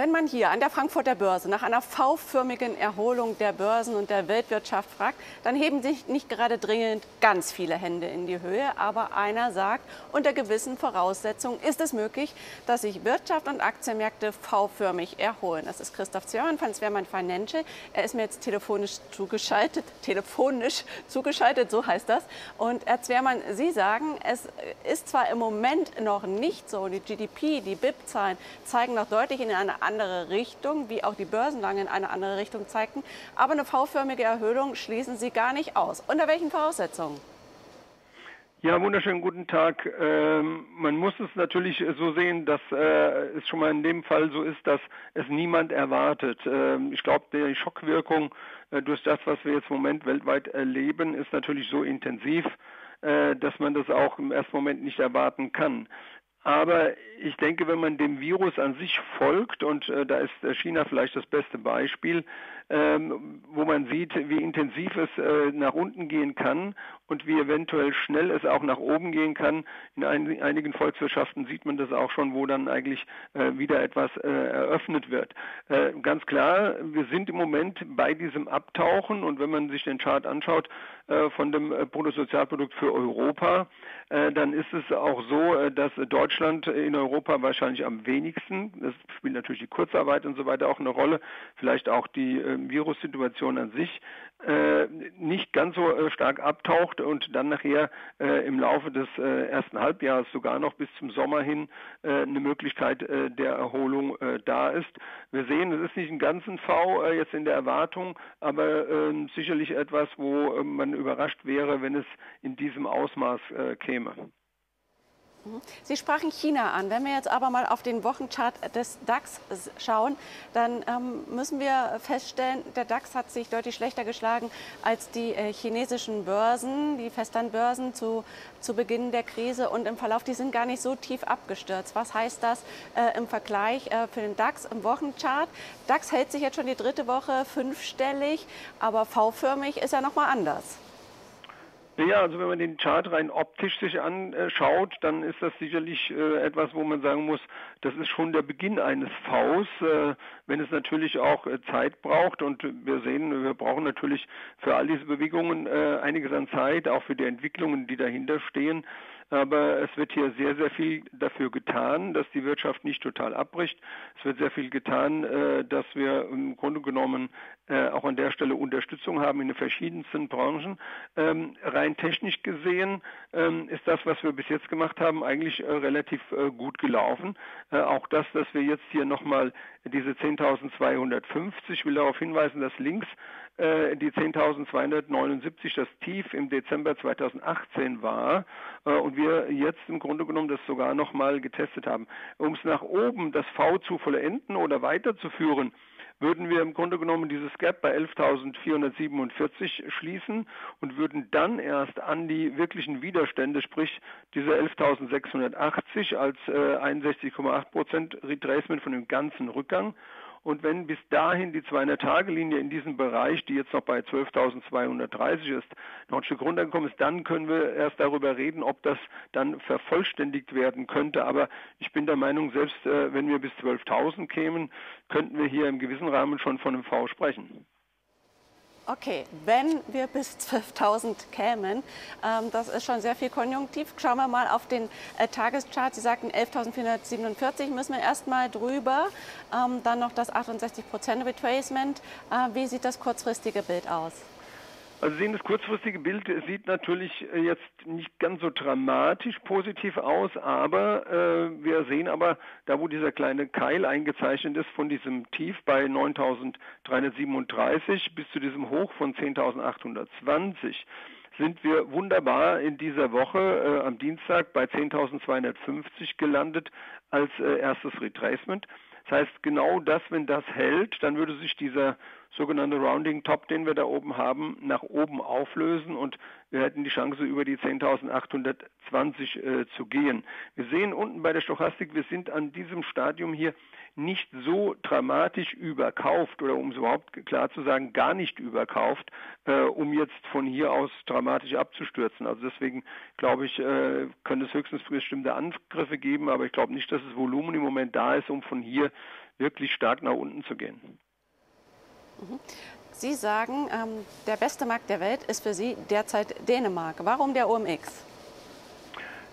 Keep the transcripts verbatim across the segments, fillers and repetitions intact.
Wenn man hier an der Frankfurter Börse nach einer V-förmigen Erholung der Börsen und der Weltwirtschaft fragt, dann heben sich nicht gerade dringend ganz viele Hände in die Höhe. Aber einer sagt, unter gewissen Voraussetzungen ist es möglich, dass sich Wirtschaft und Aktienmärkte V-förmig erholen. Das ist Christoph Zwermann von Zwermann Financial. Er ist mir jetzt telefonisch zugeschaltet. Telefonisch zugeschaltet, so heißt das. Und Herr Zwermann, Sie sagen, es ist zwar im Moment noch nicht so, die G D P, die B I P-Zahlen zeigen noch deutlich in eine andere Richtung, wie auch die Börsenlangen in eine andere Richtung zeigten. Aber eine V-förmige Erhöhung schließen Sie gar nicht aus. Unter welchen Voraussetzungen? Ja, wunderschönen guten Tag. Ähm, man muss es natürlich so sehen, dass äh, es schon mal in dem Fall so ist, dass es niemand erwartet. Ähm, ich glaube, die Schockwirkung äh, durch das, was wir jetzt im Moment weltweit erleben, ist natürlich so intensiv, äh, dass man das auch im ersten Moment nicht erwarten kann. Aber ich denke, wenn man dem Virus an sich folgt, und äh, da ist China vielleicht das beste Beispiel, ähm, wo man sieht, wie intensiv es äh, nach unten gehen kann und wie eventuell schnell es auch nach oben gehen kann. In ein, einigen Volkswirtschaften sieht man das auch schon, wo dann eigentlich äh, wieder etwas äh, eröffnet wird. Äh, ganz klar, wir sind im Moment bei diesem Abtauchen, und wenn man sich den Chart anschaut äh, von dem Bruttosozialprodukt für Europa, äh, dann ist es auch so, äh, dass Deutschland Deutschland in Europa wahrscheinlich am wenigsten. Das spielt natürlich die Kurzarbeit und so weiter auch eine Rolle. Vielleicht auch die äh, Virussituation an sich äh, nicht ganz so äh, stark abtaucht und dann nachher äh, im Laufe des äh, ersten Halbjahres sogar noch bis zum Sommer hin äh, eine Möglichkeit äh, der Erholung äh, da ist. Wir sehen, es ist nicht ein ganzen V äh, jetzt in der Erwartung, aber äh, sicherlich etwas, wo äh, man überrascht wäre, wenn es in diesem Ausmaß äh, käme. Sie sprachen China an. Wenn wir jetzt aber mal auf den Wochenchart des DAX schauen, dann ähm, müssen wir feststellen, der DAX hat sich deutlich schlechter geschlagen als die äh, chinesischen Börsen, die Festlandbörsen zu, zu Beginn der Krise und im Verlauf. Die sind gar nicht so tief abgestürzt. Was heißt das äh, im Vergleich äh, für den DAX im Wochenchart? DAX hält sich jetzt schon die dritte Woche fünfstellig, aber V-förmig ist ja nochmal anders. Ja, also wenn man den Chart rein optisch sich anschaut, dann ist das sicherlich äh, etwas, wo man sagen muss, das ist schon der Beginn eines Vs, äh, wenn es natürlich auch äh, Zeit braucht. Und wir sehen, wir brauchen natürlich für all diese Bewegungen äh, einiges an Zeit, auch für die Entwicklungen, die dahinter stehen. Aber es wird hier sehr, sehr viel dafür getan, dass die Wirtschaft nicht total abbricht. Es wird sehr viel getan, dass wir im Grunde genommen auch an der Stelle Unterstützung haben in den verschiedensten Branchen. Rein technisch gesehen ist das, was wir bis jetzt gemacht haben, eigentlich relativ gut gelaufen. Auch das, dass wir jetzt hier nochmal diese zehntausendzweihundertfünfzig, ich will darauf hinweisen, dass links die zehntausendzweihundertneunundsiebzig das Tief im Dezember zweitausendachtzehn war und wir jetzt im Grunde genommen das sogar nochmal getestet haben. Um es nach oben, das V zu vollenden oder weiterzuführen, würden wir im Grunde genommen dieses Gap bei elftausendvierhundertsiebenundvierzig schließen und würden dann erst an die wirklichen Widerstände, sprich diese elftausendsechshundertachtzig als einundsechzig Komma acht Prozent Retracement von dem ganzen Rückgang. Und wenn bis dahin die zweihundert-Tage-Linie in diesem Bereich, die jetzt noch bei zwölftausendzweihundertdreißig ist, noch ein Stück runtergekommen ist, dann können wir erst darüber reden, ob das dann vervollständigt werden könnte. Aber ich bin der Meinung, selbst äh, wenn wir bis zwölftausend kämen, könnten wir hier im gewissen Rahmen schon von einem V sprechen. Okay, wenn wir bis zwölftausend kämen, ähm, das ist schon sehr viel Konjunktiv. Schauen wir mal auf den äh, Tageschart. Sie sagten elftausendvierhundertsiebenundvierzig müssen wir erst mal drüber. Ähm, dann noch das achtundsechzig Prozent Retracement. Äh, wie sieht das kurzfristige Bild aus? Also sehen, das kurzfristige Bild sieht natürlich jetzt nicht ganz so dramatisch positiv aus, aber äh, wir sehen aber, da wo dieser kleine Keil eingezeichnet ist von diesem Tief bei neuntausenddreihundertsiebenunddreißig bis zu diesem Hoch von zehntausendachthundertzwanzig, sind wir wunderbar in dieser Woche äh, am Dienstag bei zehntausendzweihundertfünfzig gelandet als äh, erstes Retracement. Das heißt, genau das, wenn das hält, dann würde sich dieser sogenannte Rounding Top, den wir da oben haben, nach oben auflösen und wir hätten die Chance, über die zehntausendachthundertzwanzig äh, zu gehen. Wir sehen unten bei der Stochastik, wir sind an diesem Stadium hier nicht so dramatisch überkauft oder um es überhaupt klar zu sagen, gar nicht überkauft, äh, um jetzt von hier aus dramatisch abzustürzen. Also deswegen glaube ich, äh, können es höchstens bestimmte Angriffe geben, aber ich glaube nicht, dass das Volumen im Moment da ist, um von hier wirklich stark nach unten zu gehen. Sie sagen, ähm, der beste Markt der Welt ist für Sie derzeit Dänemark. Warum der O M X?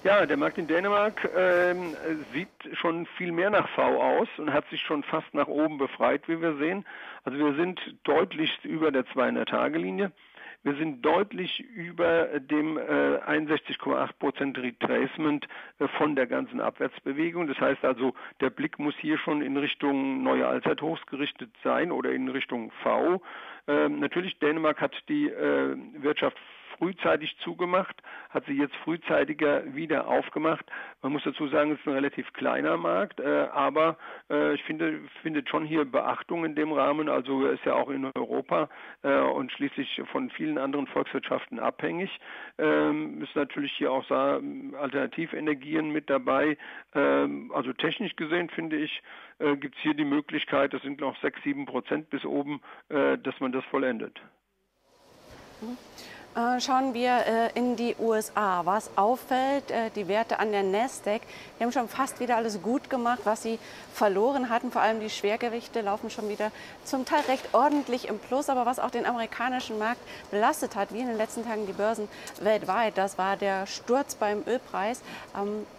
Ja, der Markt in Dänemark ähm, sieht schon viel mehr nach V aus und hat sich schon fast nach oben befreit, wie wir sehen. Also wir sind deutlich über der zweihundert-Tage-Linie. Wir sind deutlich über dem äh, einundsechzig Komma acht Prozent Retracement äh, von der ganzen Abwärtsbewegung. Das heißt also, der Blick muss hier schon in Richtung neue Allzeithochs gerichtet sein oder in Richtung V. Ähm, natürlich, Dänemark hat die äh, Wirtschaft frühzeitig zugemacht, hat sie jetzt frühzeitiger wieder aufgemacht. Man muss dazu sagen, es ist ein relativ kleiner Markt, äh, aber äh, ich finde, findet schon hier Beachtung in dem Rahmen. Also er ist ja auch in Europa äh, und schließlich von vielen anderen Volkswirtschaften abhängig. Ähm, ist natürlich hier auch Alternativenergien mit dabei. Ähm, also technisch gesehen, finde ich, äh, gibt es hier die Möglichkeit, das sind noch sechs, sieben Prozent bis oben, äh, dass man das vollendet. Mhm. Schauen wir in die U S A. Was auffällt, die Werte an der NASDAQ, die haben schon fast wieder alles gut gemacht, was sie verloren hatten. Vor allem die Schwergewichte laufen schon wieder zum Teil recht ordentlich im Plus. Aber was auch den amerikanischen Markt belastet hat, wie in den letzten Tagen die Börsen weltweit, das war der Sturz beim Ölpreis.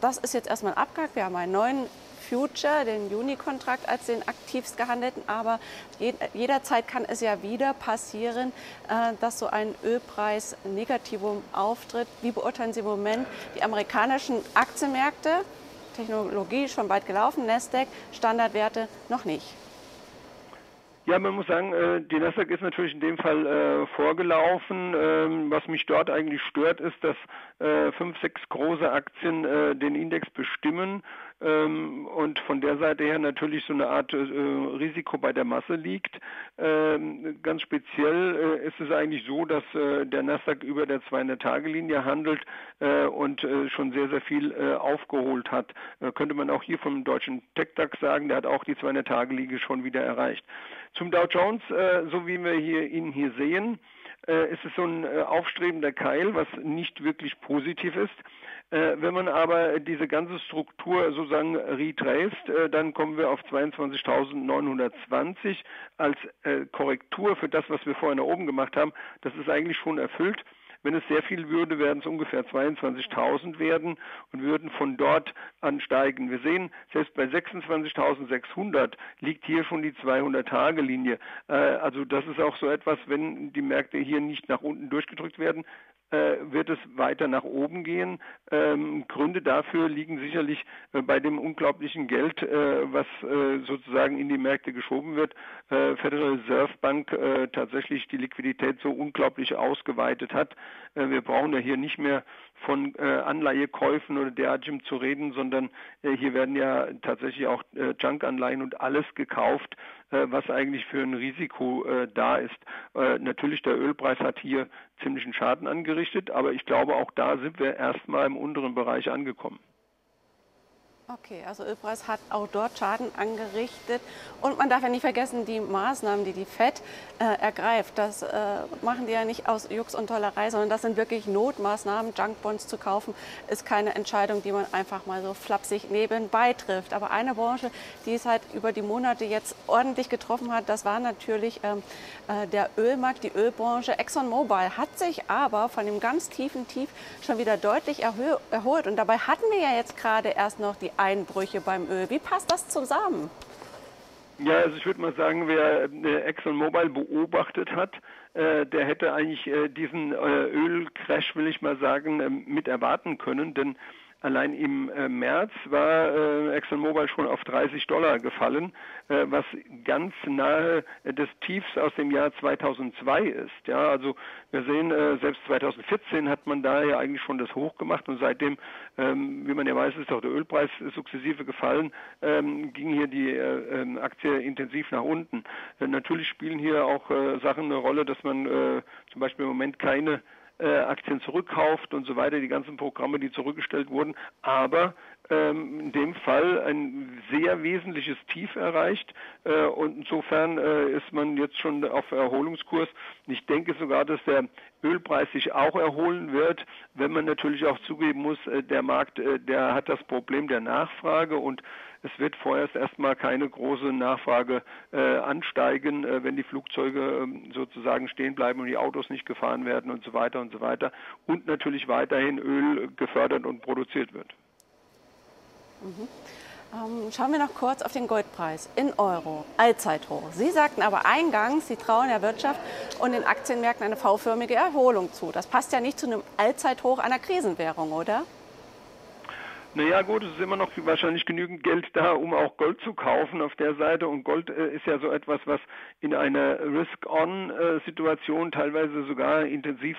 Das ist jetzt erstmal abgehakt. Wir haben einen neuen Future, den Juni-Kontrakt als den aktivst gehandelten, aber jederzeit kann es ja wieder passieren, dass so ein Ölpreis-Negativum auftritt. Wie beurteilen Sie im Moment die amerikanischen Aktienmärkte? Technologie schon weit gelaufen, Nasdaq, Standardwerte noch nicht. Ja, man muss sagen, die Nasdaq ist natürlich in dem Fall vorgelaufen. Was mich dort eigentlich stört, ist, dass fünf, sechs große Aktien den Index bestimmen und von der Seite her natürlich so eine Art Risiko bei der Masse liegt. Ganz speziell ist es eigentlich so, dass der Nasdaq über der zweihundert-Tage-Linie handelt und schon sehr, sehr viel aufgeholt hat. Könnte man auch hier vom deutschen TechDAX sagen, der hat auch die zweihundert-Tage-Linie schon wieder erreicht. Zum Dow Jones, so wie wir hier, ihn hier sehen, ist es so ein aufstrebender Keil, was nicht wirklich positiv ist. Wenn man aber diese ganze Struktur sozusagen retraced, dann kommen wir auf zweiundzwanzigtausendneunhundertzwanzig als Korrektur für das, was wir vorhin nach oben gemacht haben. Das ist eigentlich schon erfüllt. Wenn es sehr viel würde, werden es ungefähr zweiundzwanzigtausend werden und würden von dort ansteigen. Wir sehen, selbst bei sechsundzwanzigtausendsechshundert liegt hier schon die zweihundert-Tage-Linie. Also das ist auch so etwas, wenn die Märkte hier nicht nach unten durchgedrückt werden, wird es weiter nach oben gehen. Gründe dafür liegen sicherlich bei dem unglaublichen Geld, was sozusagen in die Märkte geschoben wird. Federal Reserve Bank tatsächlich die Liquidität so unglaublich ausgeweitet hat. Wir brauchen ja hier nicht mehr von Anleihekäufen oder derartigem zu reden, sondern hier werden ja tatsächlich auch Junk-Anleihen und alles gekauft, was eigentlich für ein Risiko äh, da ist. Äh, natürlich, der Ölpreis hat hier ziemlichen Schaden angerichtet, aber ich glaube, auch da sind wir erstmal im unteren Bereich angekommen. Okay, also Ölpreis hat auch dort Schaden angerichtet. Und man darf ja nicht vergessen, die Maßnahmen, die die Fed äh, ergreift, das äh, machen die ja nicht aus Jux und Tollerei, sondern das sind wirklich Notmaßnahmen. Junkbonds zu kaufen ist keine Entscheidung, die man einfach mal so flapsig nebenbei trifft. Aber eine Branche, die es halt über die Monate jetzt ordentlich getroffen hat, das war natürlich ähm, äh, der Ölmarkt, die Ölbranche. ExxonMobil hat sich aber von dem ganz tiefen Tief schon wieder deutlich erholt. Und dabei hatten wir ja jetzt gerade erst noch die Einbrüche beim Öl. Wie passt das zusammen? Ja, also ich würde mal sagen, wer ExxonMobil beobachtet hat, der hätte eigentlich diesen Ölcrash, will ich mal sagen, mit erwarten können, denn allein im März war ExxonMobil schon auf dreißig Dollar gefallen, was ganz nahe des Tiefs aus dem Jahr zweitausendzwei ist. Ja, also wir sehen, selbst zweitausendvierzehn hat man da ja eigentlich schon das Hoch gemacht und seitdem, wie man ja weiß, ist auch der Ölpreis sukzessive gefallen, ging hier die Aktie intensiv nach unten. Natürlich spielen hier auch Sachen eine Rolle, dass man zum Beispiel im Moment keine Aktien zurückkauft und so weiter, die ganzen Programme, die zurückgestellt wurden. Aber ähm, in dem Fall ein sehr wesentliches Tief erreicht äh, und insofern äh, ist man jetzt schon auf Erholungskurs. Ich denke sogar, dass der Ölpreis sich auch erholen wird, wenn man natürlich auch zugeben muss, äh, der Markt, äh, der hat das Problem der Nachfrage und es wird vorerst erstmal keine große Nachfrage äh, ansteigen, äh, wenn die Flugzeuge äh, sozusagen stehen bleiben und die Autos nicht gefahren werden und so weiter und so weiter. Und natürlich weiterhin Öl gefördert und produziert wird. Mhm. Ähm, schauen wir noch kurz auf den Goldpreis in Euro, Allzeithoch. Sie sagten aber eingangs, Sie trauen der Wirtschaft und den Aktienmärkten eine V-förmige Erholung zu. Das passt ja nicht zu einem Allzeithoch einer Krisenwährung, oder? Naja gut, es ist immer noch wahrscheinlich genügend Geld da, um auch Gold zu kaufen auf der Seite. Und Gold äh, ist ja so etwas, was in einer Risk-on-Situation teilweise sogar intensiv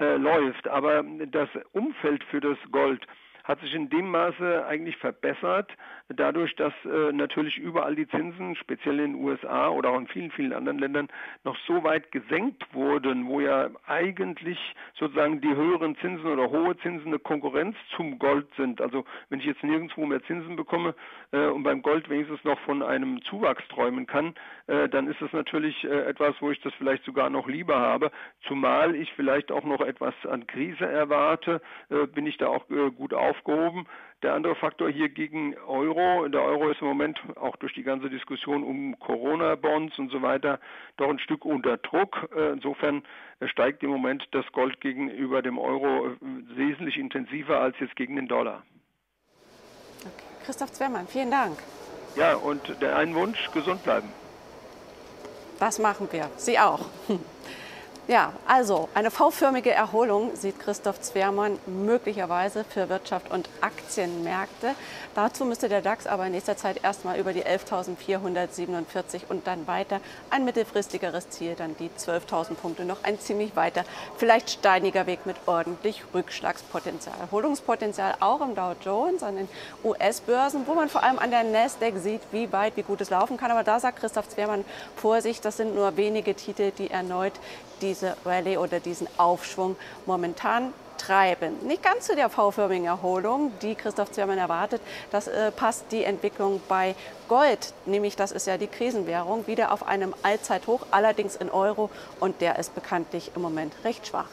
äh, läuft. Aber das Umfeld für das Gold hat sich in dem Maße eigentlich verbessert, dadurch, dass äh, natürlich überall die Zinsen, speziell in den U S A oder auch in vielen, vielen anderen Ländern, noch so weit gesenkt wurden, wo ja eigentlich sozusagen die höheren Zinsen oder hohe Zinsen eine Konkurrenz zum Gold sind. Also wenn ich jetzt nirgendwo mehr Zinsen bekomme äh, und beim Gold wenigstens noch von einem Zuwachs träumen kann, äh, dann ist das natürlich äh, etwas, wo ich das vielleicht sogar noch lieber habe. Zumal ich vielleicht auch noch etwas an Krise erwarte, äh, bin ich da auch äh, gut aufgestellt. Aufgehoben. Der andere Faktor hier gegen Euro, der Euro ist im Moment auch durch die ganze Diskussion um Corona-Bonds und so weiter doch ein Stück unter Druck. Insofern steigt im Moment das Gold gegenüber dem Euro wesentlich intensiver als jetzt gegen den Dollar. Okay. Christoph Zwermann, vielen Dank. Ja, und der einen Wunsch, gesund bleiben. Das machen wir, Sie auch. Ja, also eine V-förmige Erholung sieht Christoph Zwermann möglicherweise für Wirtschaft und Aktienmärkte. Dazu müsste der DAX aber in nächster Zeit erstmal über die elftausendvierhundertsiebenundvierzig und dann weiter. Ein mittelfristigeres Ziel, dann die zwölftausend Punkte, noch ein ziemlich weiter, vielleicht steiniger Weg mit ordentlich Rückschlagspotenzial. Erholungspotenzial auch im Dow Jones, an den U S-Börsen, wo man vor allem an der NASDAQ sieht, wie weit, wie gut es laufen kann. Aber da sagt Christoph Zwermann, Vorsicht, das sind nur wenige Titel, die erneut diese Rallye oder diesen Aufschwung momentan treiben. Nicht ganz zu der V-förmigen Erholung, die Christoph Zwermann erwartet. Das äh, passt die Entwicklung bei Gold, nämlich das ist ja die Krisenwährung, wieder auf einem Allzeithoch, allerdings in Euro, und der ist bekanntlich im Moment recht schwach.